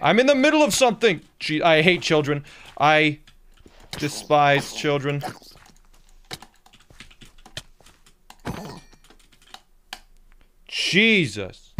I'm in the middle of something! Gee, I hate children. I despise children. Jesus.